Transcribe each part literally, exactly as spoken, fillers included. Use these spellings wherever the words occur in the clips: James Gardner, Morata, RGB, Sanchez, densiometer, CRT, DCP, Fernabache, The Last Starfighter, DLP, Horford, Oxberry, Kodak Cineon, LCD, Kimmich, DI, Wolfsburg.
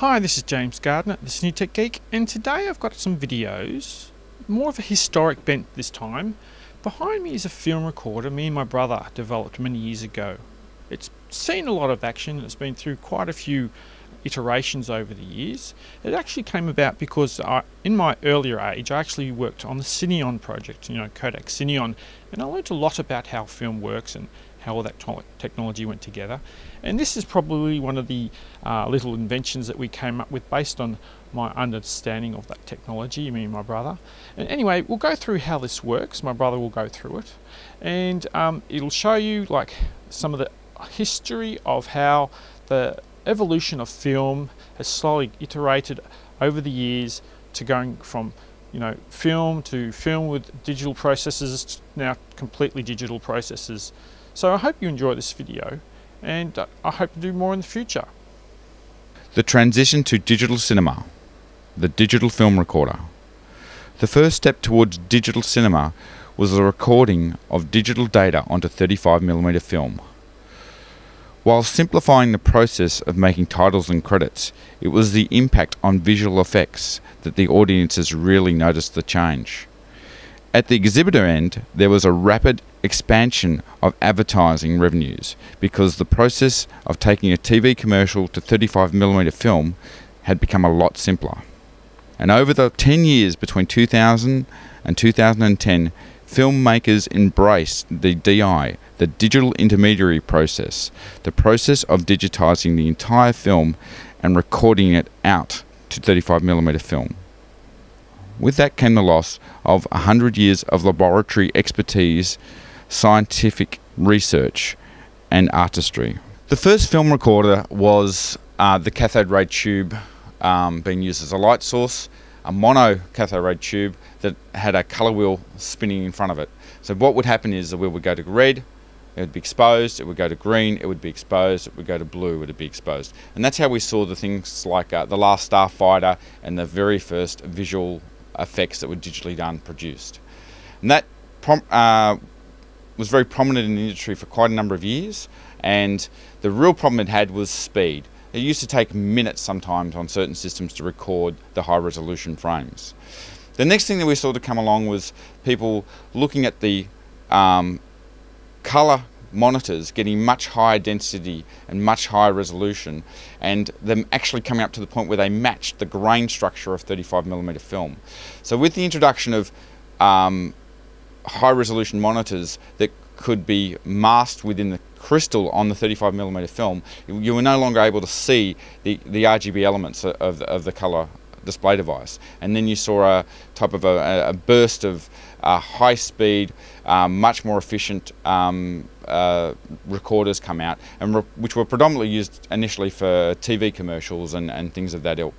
Hi, this is James Gardner, this is New Tech Geek, and today I've got some videos, more of a historic bent this time. Behind me is a film recorder me and my brother developed many years ago. It's seen a lot of action, it's been through quite a few iterations over the years. It actually came about because I, in my earlier age I actually worked on the Cineon project, you know, Kodak Cineon, and I learned a lot about how film works and how all that technology went together. And this is probably one of the uh, little inventions that we came up with based on my understanding of that technology, me and my brother. And anyway, we'll go through how this works. My brother will go through it. And um, it'll show you like some of the history of how the evolution of film has slowly iterated over the years to going from, you know, film to film with digital processes, now completely digital processes. So I hope you enjoy this video, and I hope to do more in the future. The transition to digital cinema, the digital film recorder. The first step towards digital cinema was the recording of digital data onto thirty-five millimeter film. While simplifying the process of making titles and credits, it was the impact on visual effects that the audiences really noticed the change. At the exhibitor end, there was a rapid expansion of advertising revenues because the process of taking a T V commercial to thirty-five millimeter film had become a lot simpler. And over the ten years between two thousand and two thousand ten, filmmakers embraced the D I, the digital intermediary process, the process of digitizing the entire film and recording it out to thirty-five millimeter film. With that came the loss of one hundred years of laboratory expertise, scientific research and artistry. The first film recorder was uh, the cathode ray tube um, being used as a light source, a mono cathode ray tube that had a colour wheel spinning in front of it. So what would happen is the wheel would go to red, it would be exposed, it would go to green, it would be exposed, it would go to blue, it would be exposed. And that's how we saw the things like uh, The Last Starfighter and the very first visual effects that were digitally done produced. And that prom uh, was very prominent in the industry for quite a number of years, and the real problem it had was speed. It used to take minutes sometimes on certain systems to record the high resolution frames. The next thing that we saw to come along was people looking at the um, colour monitors getting much higher density and much higher resolution, and them actually coming up to the point where they matched the grain structure of thirty-five millimeter film. So with the introduction of um, high resolution monitors that could be masked within the crystal on the thirty-five millimeter film, you were no longer able to see the, the R G B elements of the, of the colour display device. And then you saw a type of a, a burst of uh, high speed, uh, much more efficient um, uh, recorders come out, and re which were predominantly used initially for T V commercials and, and things of that ilk.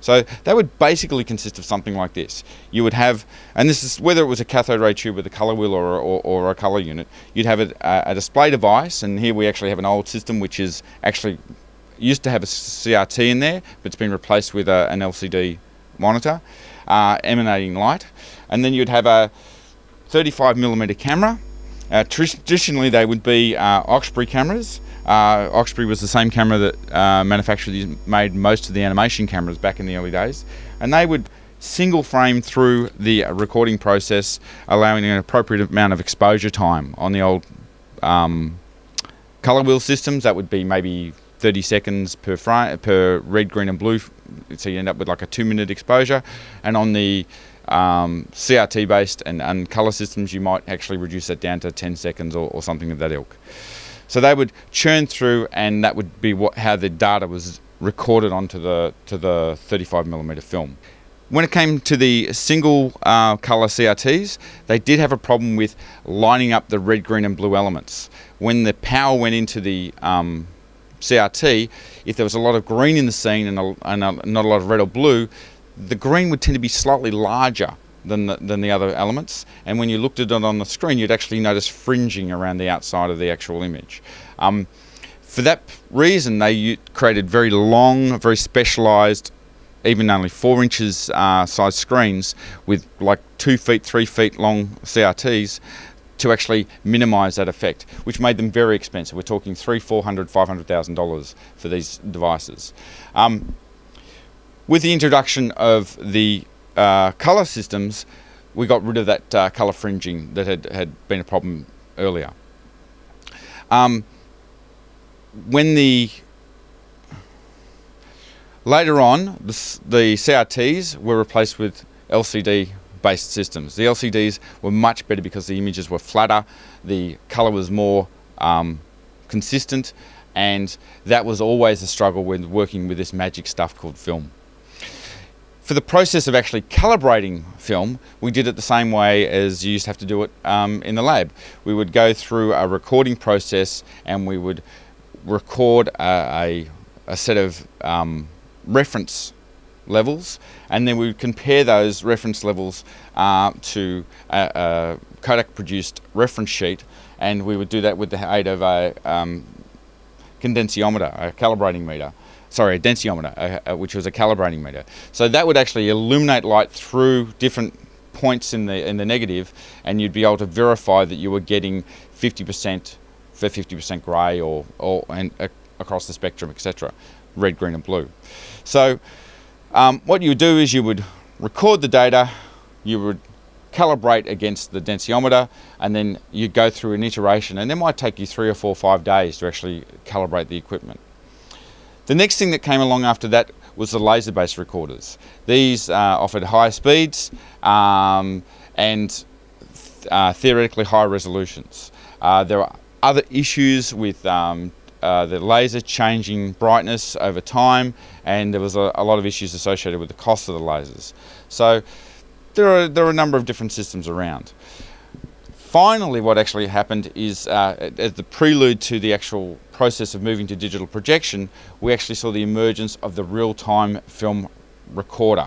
So that would basically consist of something like this. You would have, and this is whether it was a cathode ray tube with a colour wheel or, or, or a colour unit, you'd have a, a display device, and here we actually have an old system which is actually used to have a C R T in there, but it's been replaced with a, an L C D monitor, uh, emanating light. And then you'd have a thirty-five millimeter camera. Uh, traditionally they would be uh, Oxberry cameras. Uh, Oxberry was the same camera that uh, manufacturers made most of the animation cameras back in the early days. And they would single frame through the recording process, allowing an appropriate amount of exposure time on the old um, colour wheel systems. That would be maybe thirty seconds per frame, per red, green and blue, so you end up with like a two minute exposure. And on the um, C R T based and, and colour systems, you might actually reduce that down to ten seconds or, or something of that ilk. So they would churn through, and that would be what, how the data was recorded onto the to the thirty-five millimeter film. When it came to the single uh, colour C R Ts, they did have a problem with lining up the red, green and blue elements. When the power went into the um, C R T, if there was a lot of green in the scene and, a, and a, not a lot of red or blue, the green would tend to be slightly larger than the, than the other elements, and when you looked at it on the screen you'd actually notice fringing around the outside of the actual image. Um, for that reason they created very long, very specialised, even only four inches uh, size screens with like two feet, three feet long C R Ts to actually minimise that effect, which made them very expensive. We're talking three, four hundred, five hundred thousand dollars for these devices. Um, With the introduction of the uh, colour systems, we got rid of that uh, colour fringing that had, had been a problem earlier. Um, when the later on, the, the C R Ts were replaced with L C D-based systems. The L C Ds were much better because the images were flatter, the colour was more um, consistent, and that was always a struggle when working with this magic stuff called film. For the process of actually calibrating film, we did it the same way as you used to have to do it um, in the lab. We would go through a recording process and we would record a, a, a set of um, reference levels, and then we would compare those reference levels uh, to a, a Kodak produced reference sheet, and we would do that with the aid of a um, condensiometer, a calibrating meter. Sorry, a densiometer, uh, which was a calibrating meter. So that would actually illuminate light through different points in the in the negative, and you'd be able to verify that you were getting fifty percent for fifty percent grey, or or and uh, across the spectrum, et cetera, red, green, and blue. So um, what you would do is you would record the data, you would calibrate against the densiometer, and then you go through an iteration, and it might take you three or four, five days to actually calibrate the equipment. The next thing that came along after that was the laser-based recorders. These uh, offered higher speeds um, and th uh, theoretically higher resolutions. Uh, there are other issues with um, uh, the laser changing brightness over time, and there was a, a lot of issues associated with the cost of the lasers. So there are, there are a number of different systems around. Finally, what actually happened is, uh, as the prelude to the actual process of moving to digital projection, we actually saw the emergence of the real-time film recorder.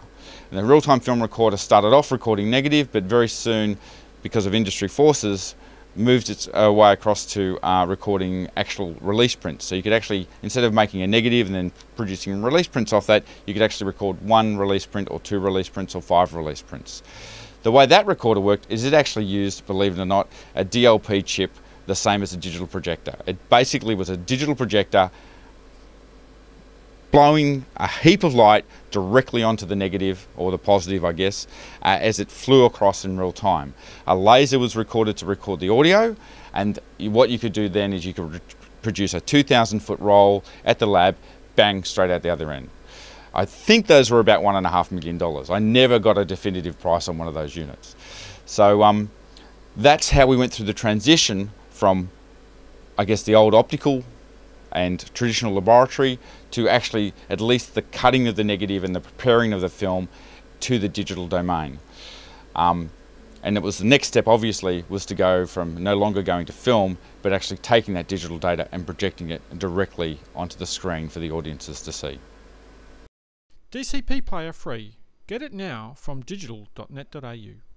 And the real-time film recorder started off recording negative, but very soon, because of industry forces, moved its uh, way across to uh, recording actual release prints. So you could actually, instead of making a negative and then producing release prints off that, you could actually record one release print or two release prints or five release prints. The way that recorder worked is it actually used, believe it or not, a D L P chip, the same as a digital projector. It basically was a digital projector blowing a heap of light directly onto the negative, or the positive, I guess, uh, as it flew across in real time. A laser was recorded to record the audio, and what you could do then is you could produce a two thousand foot roll at the lab, bang, straight out the other end. I think those were about one and a half million dollars. I never got a definitive price on one of those units. So um, that's how we went through the transition from, I guess, the old optical and traditional laboratory to actually at least the cutting of the negative and the preparing of the film to the digital domain. Um, and it was the next step, obviously, was to go from no longer going to film, but actually taking that digital data and projecting it directly onto the screen for the audiences to see. D C P Player free. Get it now from digital dot net dot A U.